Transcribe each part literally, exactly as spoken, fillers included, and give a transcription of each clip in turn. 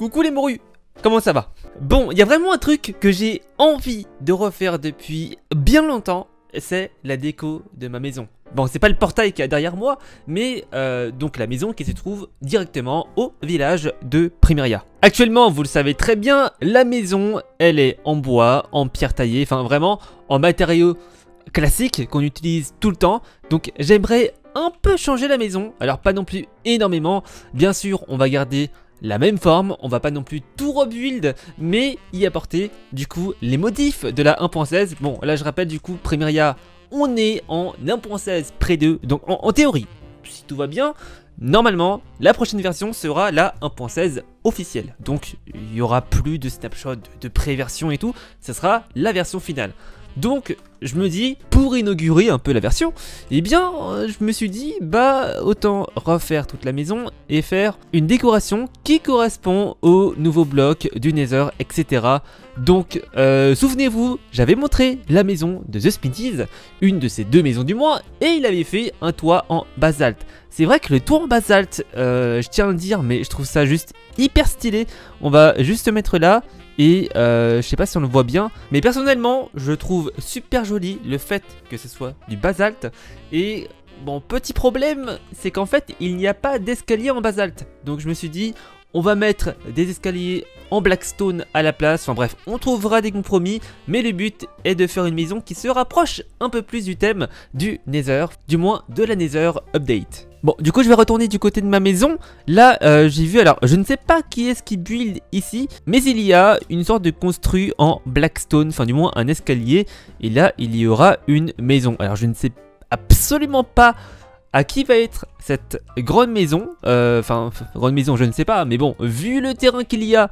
Coucou les morues, comment ça va? Bon, il y a vraiment un truc que j'ai envie de refaire depuis bien longtemps, c'est la déco de ma maison. Bon, c'est pas le portail qu'il y a derrière moi, mais euh, donc la maison qui se trouve directement au village de Primeria. Actuellement, vous le savez très bien, la maison, elle est en bois, en pierre taillée, enfin vraiment en matériaux classiques qu'on utilise tout le temps. Donc j'aimerais un peu changer la maison, alors pas non plus énormément. Bien sûr, on va garder la même forme, on va pas non plus tout rebuild, mais y apporter du coup les modifs de la un point seize. Bon, là je rappelle du coup, Primeria, on est en un point seize près deux, donc en, en théorie, si tout va bien, normalement, la prochaine version sera la un point seize officielle. Donc il n'y aura plus de snapshot, de, de pré-version et tout, ça sera la version finale. Donc je me dis, pour inaugurer un peu la version, eh bien je me suis dit, bah autant refaire toute la maison et faire une décoration qui correspond au nouveau bloc du Nether, et cetera. Donc euh, souvenez-vous, j'avais montré la maison de The Speedies, une de ces deux maisons du moins, et il avait fait un toit en basalte. C'est vrai que le toit en basalte, euh, je tiens à le dire, mais je trouve ça juste hyper stylé. On va juste se mettre là. Et euh, je sais pas si on le voit bien, mais personnellement, je trouve super joli le fait que ce soit du basalte. Et bon, petit problème, c'est qu'en fait, il n'y a pas d'escalier en basalte. Donc je me suis dit, on va mettre des escaliers en blackstone à la place. Enfin bref, on trouvera des compromis, mais le but est de faire une maison qui se rapproche un peu plus du thème du Nether, du moins de la Nether Update. Bon, du coup je vais retourner du côté de ma maison. Là euh, j'ai vu, alors je ne sais pas qui est-ce qui build ici, mais il y a une sorte de construit en blackstone, enfin du moins un escalier. Et là il y aura une maison. Alors je ne sais absolument pas à qui va être cette grande maison. Enfin euh, grande maison je ne sais pas, mais bon, vu le terrain qu'il y a,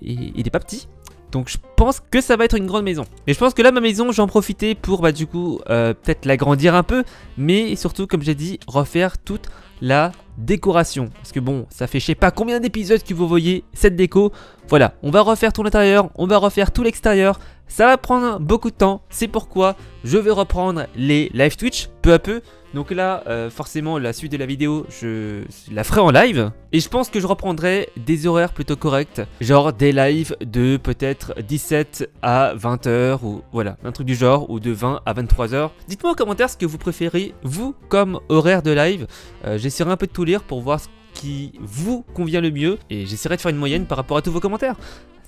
il n'est pas petit. Donc je pense que ça va être une grande maison. Mais je pense que là ma maison, j'en profitais pour bah du coup euh, peut-être l'agrandir un peu. Mais surtout comme j'ai dit, refaire toute la décoration. Parce que bon, ça fait je sais pas combien d'épisodes que vous voyez cette déco. Voilà, on va refaire tout l'intérieur, on va refaire tout l'extérieur. Ça va prendre beaucoup de temps, c'est pourquoi je vais reprendre les live Twitch peu à peu. Donc là, euh, forcément, la suite de la vidéo, je la ferai en live. Et je pense que je reprendrai des horaires plutôt corrects. Genre des lives de peut-être dix-sept à vingt heures ou voilà, un truc du genre, ou de vingt à vingt-trois heures. Dites-moi en commentaire ce que vous préférez, vous, comme horaire de live. Euh, J'essaierai un peu de tout lire pour voir ce qui vous convient le mieux. Et j'essaierai de faire une moyenne par rapport à tous vos commentaires.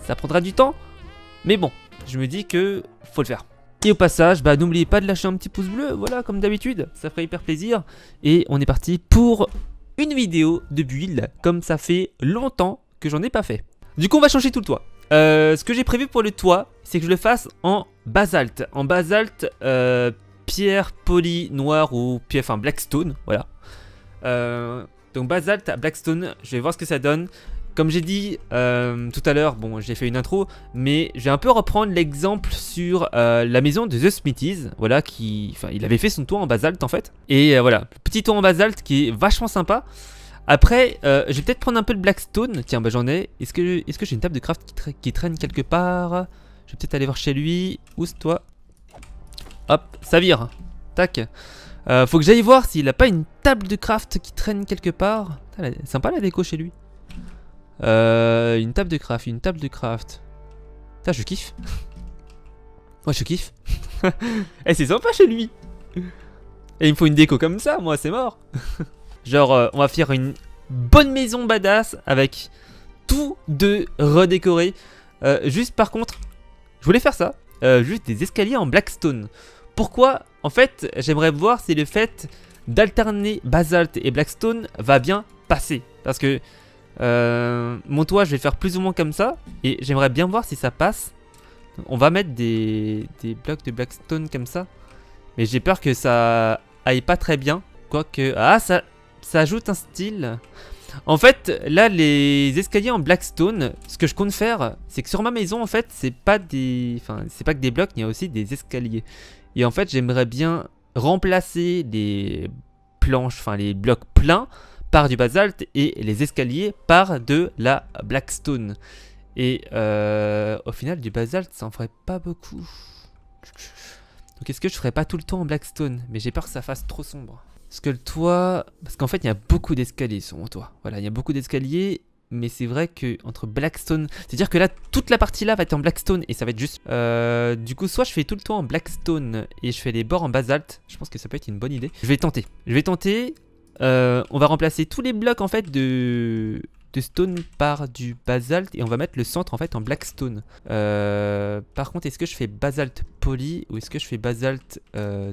Ça prendra du temps, mais bon, je me dis que faut le faire. Et au passage, bah n'oubliez pas de lâcher un petit pouce bleu, voilà, comme d'habitude, ça ferait hyper plaisir. Et on est parti pour une vidéo de build, comme ça fait longtemps que j'en ai pas fait. Du coup, on va changer tout le toit. Euh, ce que j'ai prévu pour le toit, c'est que je le fasse en basalte. En basalte, euh, pierre polie noire ou pierre, enfin blackstone, voilà. Euh, donc basalte à blackstone, je vais voir ce que ça donne. Comme j'ai dit euh, tout à l'heure, bon j'ai fait une intro, mais je vais un peu reprendre l'exemple sur euh, la maison de The Smithies, voilà, qui, enfin il avait fait son toit en basalte en fait. Et euh, voilà, petit toit en basalte qui est vachement sympa. Après, euh, je vais peut-être prendre un peu le blackstone, tiens bah j'en ai, est-ce que, est-ce que j'ai une table de craft qui, tra qui traîne quelque part? Je vais peut-être aller voir chez lui, où c'est toi? Hop, ça vire, tac. Euh, faut que j'aille voir s'il n'a pas une table de craft qui traîne quelque part. Putain, la... sympa la déco chez lui. Euh, une table de craft, une table de craft. Putain, je kiffe. Moi, je kiffe. Eh, c'est sympa chez lui. Et il me faut une déco comme ça, moi, c'est mort. Genre, euh, on va faire une bonne maison badass avec tout de redécoré. Euh, juste, par contre, je voulais faire ça. Euh, juste des escaliers en blackstone. Pourquoi? En fait, j'aimerais voir si le fait d'alterner basalte et blackstone va bien passer. Parce que... Euh, mon toit je vais faire plus ou moins comme ça. Et j'aimerais bien voir si ça passe. On va mettre des, des blocs de blackstone comme ça. Mais j'ai peur que ça aille pas très bien. Quoique... Ah ça, ça ajoute un style. En fait là les escaliers en blackstone, ce que je compte faire, c'est que sur ma maison en fait c'est pas des... Enfin c'est pas que des blocs, il y a aussi des escaliers. Et en fait j'aimerais bien remplacer les planches, enfin les blocs pleins par du basalte et les escaliers par de la blackstone. Et euh, au final du basalte ça en ferait pas beaucoup. Donc est-ce que je ferais pas tout le temps en blackstone? Mais j'ai peur que ça fasse trop sombre. Parce que le toit... Parce qu'en fait il y a beaucoup d'escaliers sur mon toit. Voilà, il y a beaucoup d'escaliers. mais c'est vrai que entre Blackstone, c'est-à-dire que là toute la partie là va être en Blackstone et ça va être juste euh, du coup soit je fais tout le temps en Blackstone et je fais les bords en basalte, je pense que ça peut être une bonne idée. Je vais tenter, je vais tenter, euh, on va remplacer tous les blocs en fait de... de stone par du basalte et on va mettre le centre en fait en blackstone. Euh, par contre, est-ce que je fais basalte poli ou est-ce que je fais basalte euh,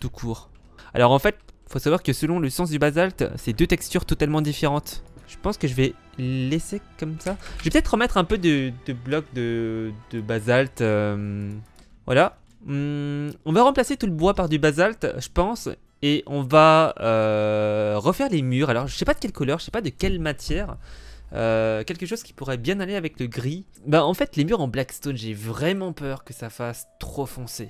tout court? Alors en fait, faut savoir que selon le sens du basalte, c'est deux textures totalement différentes. Je pense que je vais laisser comme ça. Je vais peut-être remettre un peu de, de blocs de, de basalte. Euh, voilà. Hum, on va remplacer tout le bois par du basalte, je pense. Et on va euh, refaire les murs. Alors je sais pas de quelle couleur, je sais pas de quelle matière. Euh, quelque chose qui pourrait bien aller avec le gris. Bah en fait les murs en blackstone, j'ai vraiment peur que ça fasse trop foncé.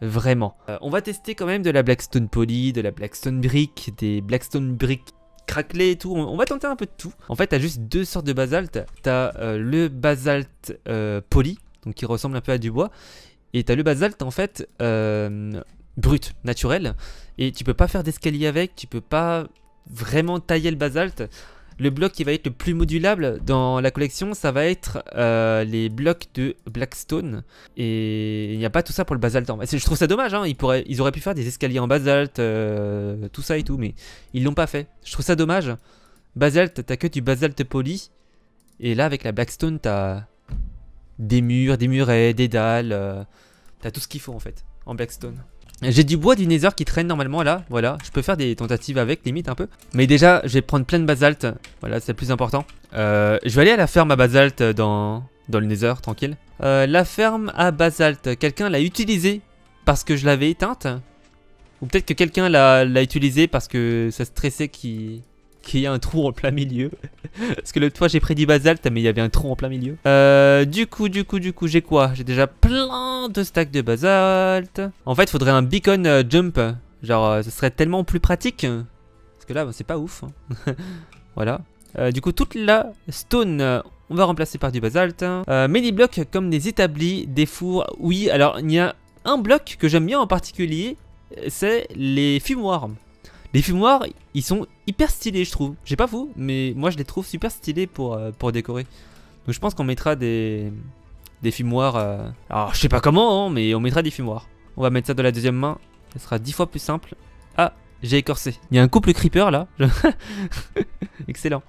Vraiment. Euh, on va tester quand même de la blackstone poly, de la blackstone brick, des blackstone brick craquelés et tout. On, on va tenter un peu de tout. En fait t'as juste deux sortes de basalte. T'as euh, le basalte euh, poly, donc qui ressemble un peu à du bois. Et t'as le basalte en fait... Euh, brut, naturel, et tu peux pas faire d'escalier avec, tu peux pas vraiment tailler le basalte. Le bloc qui va être le plus modulable dans la collection, ça va être euh, les blocs de Blackstone. Et il n'y a pas tout ça pour le basalte. Je trouve ça dommage, hein. Ils, pourraient, ils auraient pu faire des escaliers en basalte, euh, tout ça et tout, mais ils l'ont pas fait. Je trouve ça dommage. Basalte, t'as que du basalte poli, et là avec la Blackstone, t'as des murs, des murets, des dalles, euh, t'as tout ce qu'il faut en fait, en Blackstone. J'ai du bois du nether qui traîne normalement là, voilà, je peux faire des tentatives avec limite un peu. Mais déjà je vais prendre plein de basalte, voilà c'est le plus important. euh, Je vais aller à la ferme à basalte dans, dans le nether, tranquille. euh, La ferme à basalte, quelqu'un l'a utilisée parce que je l'avais éteinte? Ou peut-être que quelqu'un l'a utilisée parce que ça stressait qu'il qu'il y a un trou en plein milieu. Parce que l'autre fois j'ai pris du basalte mais il y avait un trou en plein milieu. euh, Du coup, du coup, du coup j'ai quoi? J'ai déjà plein deux stacks de basalte. En fait, il faudrait un beacon euh, jump. Genre, euh, ce serait tellement plus pratique. Parce que là, bah, c'est pas ouf. Hein. Voilà. Euh, du coup, toute la stone, euh, on va remplacer par du basalte. Euh, mais les blocs comme des établis, des fours. Oui, alors, il y a un bloc que j'aime bien en particulier. C'est les fumoirs. Les fumoirs, ils sont hyper stylés, je trouve. Je sais pas vous, mais moi, je les trouve super stylés pour, euh, pour décorer. Donc, je pense qu'on mettra des... des fumoirs, euh... alors je sais pas comment, hein, mais on mettra des fumoirs. On va mettre ça dans la deuxième main, ça sera dix fois plus simple. Ah, j'ai écorcé. Il y a un couple creeper là. Je... Excellent.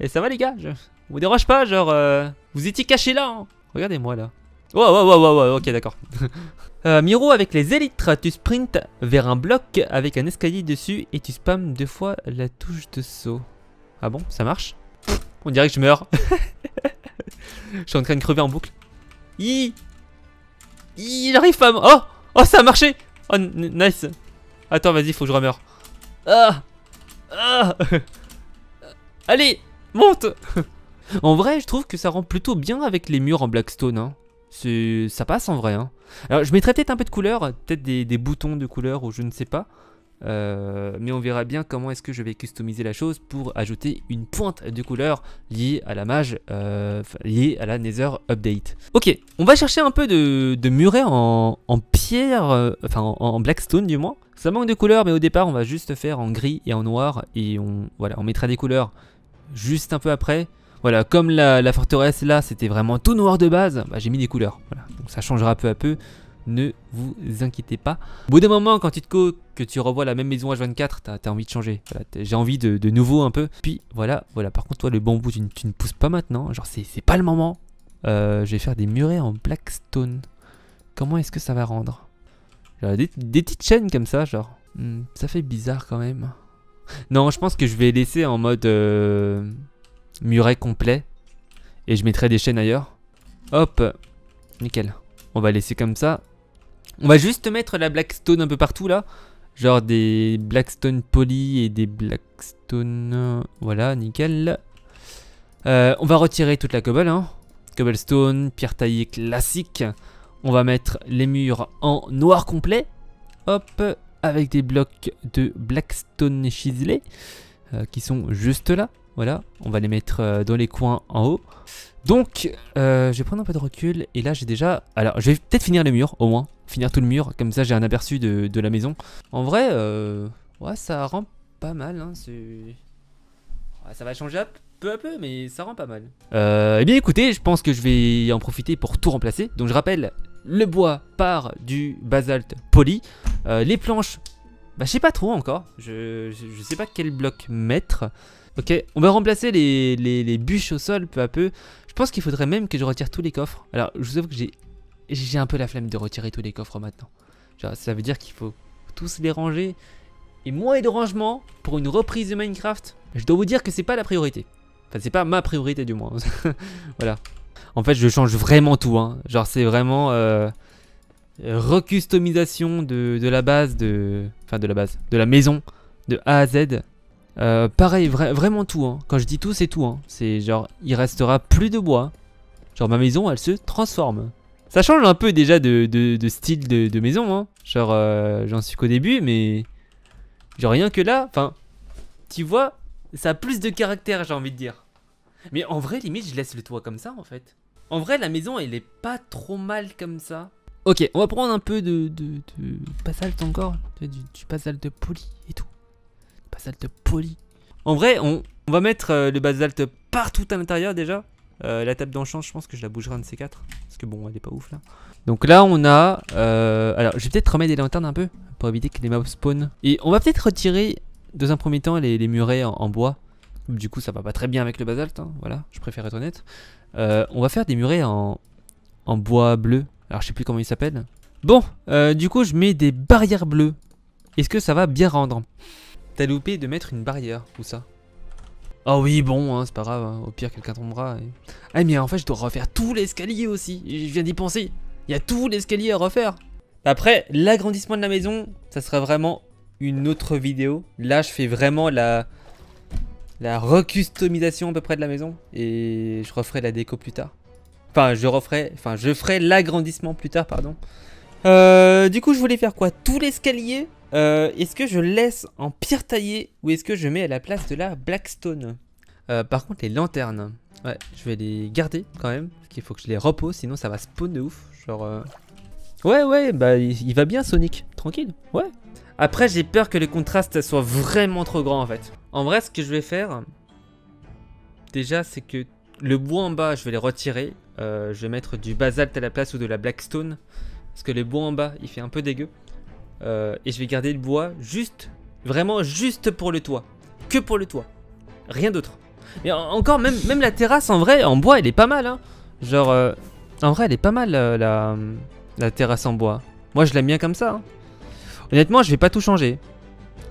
Et ça va les gars, je... vous dérange pas, genre, euh... vous étiez cachés là. Hein. Regardez-moi là. Oh, oh, oh, oh, oh, ok d'accord. euh, Miro avec les élytres, tu sprintes vers un bloc avec un escalier dessus et tu spams deux fois la touche de saut. Ah bon, ça marche? On dirait que je meurs. Je suis en train de crever en boucle. Hi, il arrive pas à... Oh, oh, ça a marché. Oh, nice. Attends, vas-y, faut que je remeure. Ah, ah. Allez, monte. En vrai, je trouve que ça rend plutôt bien avec les murs en blackstone. Hein. Ça passe en vrai. Hein. Alors, je mettrais peut-être un peu de couleur, peut-être des, des boutons de couleur ou je ne sais pas. Euh, mais on verra bien comment est-ce que je vais customiser la chose pour ajouter une pointe de couleur liée à la mage, euh, liée à la nether update. Ok, on va chercher un peu de, de muret en, en pierre, euh, enfin en, en blackstone du moins. Ça manque de couleur mais au départ on va juste faire en gris et en noir et on, voilà, on mettra des couleurs juste un peu après. Voilà, comme la, la forteresse là c'était vraiment tout noir de base, bah, j'ai mis des couleurs, voilà. Donc ça changera peu à peu. Ne vous inquiétez pas. Au bout d'un moment, quand tu te co que tu revois la même maison H vingt-quatre, t'as as envie de changer. Voilà, j'ai envie de, de nouveau un peu. Puis voilà, voilà. Par contre, toi, le bambou, tu, tu ne pousses pas maintenant. Genre, c'est pas le moment. Euh, je vais faire des murets en blackstone. Comment est-ce que ça va rendre? Genre, des, des petites chaînes comme ça, genre. Hmm, ça fait bizarre quand même. Non, je pense que je vais laisser en mode euh, muret complet. Et je mettrai des chaînes ailleurs. Hop, nickel. On va laisser comme ça. On va juste mettre la blackstone un peu partout là. Genre des blackstone poly et des blackstone... Voilà, nickel. Euh, on va retirer toute la cobble. Hein. Cobblestone, pierre taillée classique. On va mettre les murs en noir complet. Hop, avec des blocs de blackstone chiselés. Euh, qui sont juste là. Voilà, on va les mettre dans les coins en haut. Donc, euh, je vais prendre un peu de recul. Et là, j'ai déjà... Alors, je vais peut-être finir le mur, au moins. Finir tout le mur. Comme ça, j'ai un aperçu de, de la maison. En vrai, euh... ouais, ça rend pas mal. Hein, ouais, ça va changer un peu à peu, mais ça rend pas mal. Euh, eh bien écoutez, je pense que je vais en profiter pour tout remplacer. Donc je rappelle, le bois part du basalte poli. Euh, les planches, bah je sais pas trop encore. Je, je, je sais pas quel bloc mettre. Ok, on va remplacer les, les, les bûches au sol peu à peu. Je pense qu'il faudrait même que je retire tous les coffres. Alors je vous avoue que j'ai j'ai un peu la flemme de retirer tous les coffres maintenant. Genre, ça veut dire qu'il faut tous les ranger. Et moins de rangement pour une reprise de Minecraft, je dois vous dire que c'est pas la priorité. Enfin, c'est pas ma priorité du moins. Voilà. En fait, je change vraiment tout. Hein. Genre, c'est vraiment euh, recustomisation de, de la base, de, enfin de la base, de la maison, de A à Z. Euh, pareil, vra vraiment tout. Hein. Quand je dis tout, c'est tout. Hein. C'est genre, il restera plus de bois. Genre, ma maison, elle se transforme. Ça change un peu déjà de, de, de style de, de maison. Hein. Genre, euh, j'en suis qu'au début, mais... Genre rien que là, enfin, tu vois, ça a plus de caractère, j'ai envie de dire. Mais en vrai, limite, je laisse le toit comme ça, en fait. En vrai, la maison, elle est pas trop mal comme ça. Ok, on va prendre un peu de, de, de basalte encore, du, du basalte poli et tout. Basalte poli. En vrai, on, on va mettre euh, le basalte partout à l'intérieur déjà. Euh, la table d'enchant, je pense que je la bougerai un de ces quatre. Parce que bon, elle est pas ouf là. Donc là, on a... Euh, alors, je vais peut-être remettre des lanternes un peu. Pour éviter que les mobs spawnent. Et on va peut-être retirer, dans un premier temps, les, les murets en, en bois. Du coup, ça va pas très bien avec le basalte. Hein, voilà, je préfère être honnête. Euh, on va faire des murets en, en bois bleu. Alors, je sais plus comment ils s'appellent. Bon, euh, du coup, je mets des barrières bleues. Est-ce que ça va bien rendre? T'as loupé de mettre une barrière, ou ça? Ah oh oui, bon, hein, c'est pas grave, hein. Au pire quelqu'un tombera. Et... Ah mais en fait je dois refaire tout l'escalier aussi, je viens d'y penser. Il y a tout l'escalier à refaire. Après, l'agrandissement de la maison, ça sera vraiment une autre vidéo. Là je fais vraiment la, la recustomisation à peu près de la maison. Et je referai la déco plus tard. Enfin je referai, enfin je ferai l'agrandissement plus tard, pardon. Euh, du coup je voulais faire quoi? Tout l'escalier? Euh, est-ce que je laisse en pierre taillée ou est-ce que je mets à la place de la blackstone? euh, Par contre les lanternes, ouais, je vais les garder quand même. Parce qu'il faut que je les repose, sinon ça va spawn de ouf. Genre euh... ouais ouais, bah il va bien Sonic, tranquille, ouais. Après j'ai peur que le contraste soit vraiment trop grand en fait. En vrai ce que je vais faire, déjà c'est que le bois en bas je vais les retirer. euh, Je vais mettre du basalte à la place ou de la blackstone. Parce que le bois en bas il fait un peu dégueu. Euh, et je vais garder le bois juste, vraiment juste pour le toit. Que pour le toit, rien d'autre. Et en, encore, même, même la terrasse en vrai, en bois elle est pas mal hein. Genre, euh, en vrai elle est pas mal euh, la, la terrasse en bois. Moi je l'aime bien comme ça hein. Honnêtement je vais pas tout changer.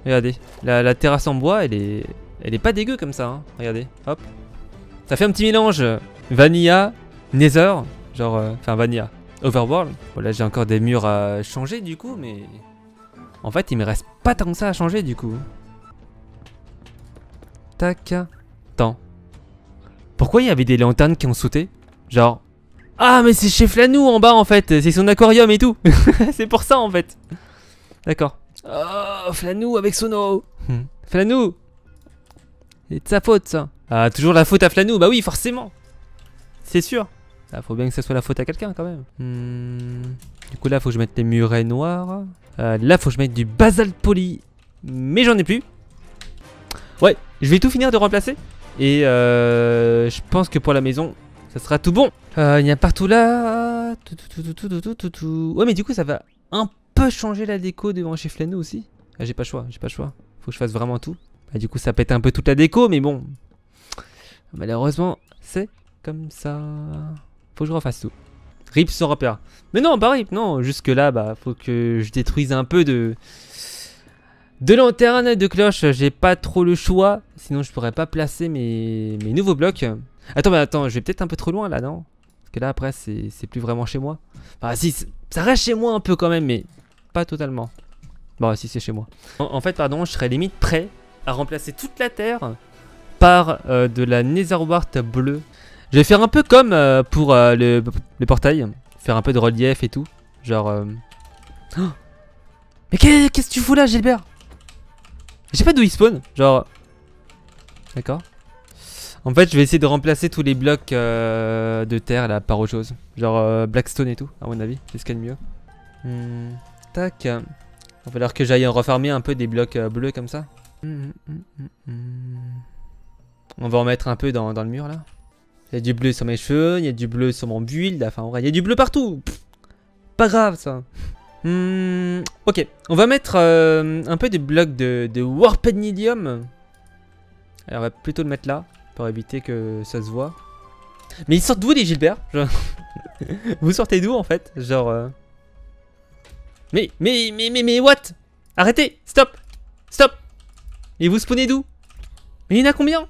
Regardez, la, la terrasse en bois elle est, elle est pas dégueu comme ça hein. Regardez, hop. Ça fait un petit mélange Vanilla, Nether. Genre, enfin euh, Vanilla, Overworld. Voilà, j'ai encore des murs à changer du coup, mais... En fait, il me reste pas tant que ça à changer du coup. Tac. Tant. Pourquoi il y avait des lanternes qui ont sauté? Genre... Ah, mais c'est chez Flannou en bas en fait. C'est son aquarium et tout. C'est pour ça en fait. D'accord. Oh, Flannou avec son eau. Hmm. Flannou. C'est de sa faute ça. Ah, toujours la faute à Flannou. Bah oui, forcément. C'est sûr. Ah, faut bien que ça soit la faute à quelqu'un quand même. Hmm. Du coup là, faut que je mette les murets noirs. Euh, là, faut que je mette du basalte poli, mais j'en ai plus. Ouais, je vais tout finir de remplacer. Et euh, je pense que pour la maison, ça sera tout bon. Euh, il y a partout là. Tout, tout, tout, tout, tout, tout, tout, tout. Ouais, mais du coup, ça va un peu changer la déco devant chez Flannou aussi. Ah, j'ai pas le choix, j'ai pas le choix. Faut que je fasse vraiment tout. Ah, du coup, ça pète un peu toute la déco, mais bon. Malheureusement, c'est comme ça. Faut que je refasse tout. Rip sans repère. Mais non, pas rip, non. Jusque là, bah, faut que je détruise un peu de... De lanterne, de cloche. J'ai pas trop le choix. Sinon, je pourrais pas placer mes, mes nouveaux blocs. Attends, mais attends, je vais peut-être un peu trop loin, là, non? Parce que là, après, c'est plus vraiment chez moi. Enfin, si, ça reste chez moi un peu quand même, mais pas totalement. Bon, si, c'est chez moi. En, en fait, pardon, je serais limite prêt à remplacer toute la terre par euh, de la netherwart bleue. Je vais faire un peu comme euh, pour euh, le, le portail, faire un peu de relief et tout, genre... Euh... Oh mais qu'est-ce que tu fous là Gilbert? Je sais pas d'où il spawn, genre... D'accord. En fait je vais essayer de remplacer tous les blocs euh, de terre là par autre chose, genre euh, blackstone et tout, à mon avis, c'est ce qu'il y a de mieux. Hum, tac. Il va falloir que j'aille en refarmer un peu des blocs euh, bleus comme ça. Hum, hum, hum, hum. On va en mettre un peu dans, dans le mur là. Il y a du bleu sur mes cheveux, il y a du bleu sur mon build, enfin en vrai, il y a du bleu partout. Pff, pas grave ça. Mmh, ok, on va mettre euh, un peu des blocs de, de warpenilium. Alors on va plutôt le mettre là, pour éviter que ça se voit. Mais ils sortent d'où les Gilbert? Genre... Vous sortez d'où en fait? Genre... Euh... Mais, mais, mais, mais, mais, what? Arrêtez! Stop! Stop! Et vous spawnez d'où? Mais il y en a combien?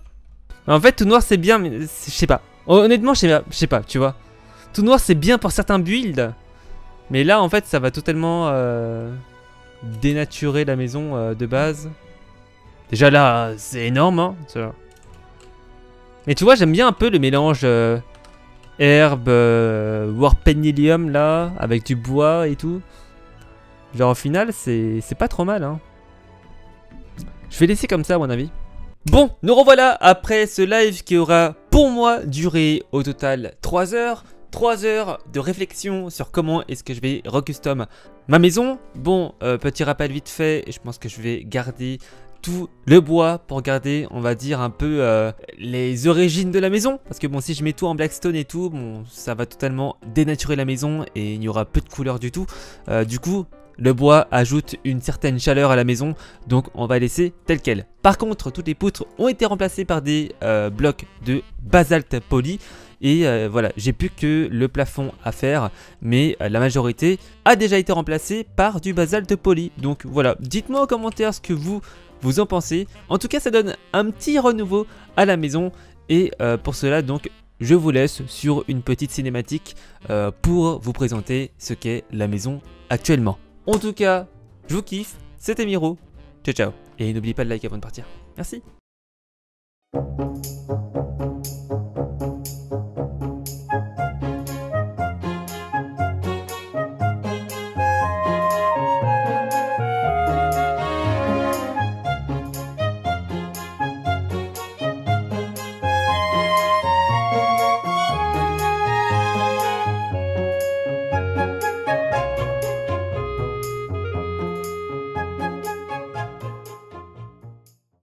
En fait tout noir c'est bien, mais je sais pas. Honnêtement je sais pas, tu vois. Tout noir c'est bien pour certains builds. Mais là en fait ça va totalement euh, dénaturer la maison euh, de base. Déjà là c'est énorme hein. Mais tu vois j'aime bien un peu le mélange euh, herbe, euh, warpenilium là, avec du bois et tout. Genre au final c'est pas trop mal hein. Je vais laisser comme ça à mon avis. Bon, nous revoilà après ce live qui aura pour moi duré au total trois heures. trois heures de réflexion sur comment est-ce que je vais recustom ma maison. Bon, euh, petit rappel vite fait, je pense que je vais garder tout le bois pour garder, on va dire, un peu euh, les origines de la maison. Parce que bon, si je mets tout en blackstone et tout, bon, ça va totalement dénaturer la maison et il n'y aura peu de couleurs du tout. Euh, du coup... Le bois ajoute une certaine chaleur à la maison, donc on va laisser tel quel. Par contre, toutes les poutres ont été remplacées par des euh, blocs de basalte poli. Et euh, voilà, j'ai plus que le plafond à faire, mais euh, la majorité a déjà été remplacée par du basalte poli. Donc voilà, dites-moi en commentaire ce que vous, vous en pensez. En tout cas, ça donne un petit renouveau à la maison. Et euh, pour cela, donc... Je vous laisse sur une petite cinématique euh, pour vous présenter ce qu'est la maison actuellement. En tout cas, je vous kiffe, c'était Myro, ciao ciao. Et n'oubliez pas de liker avant de partir. Merci.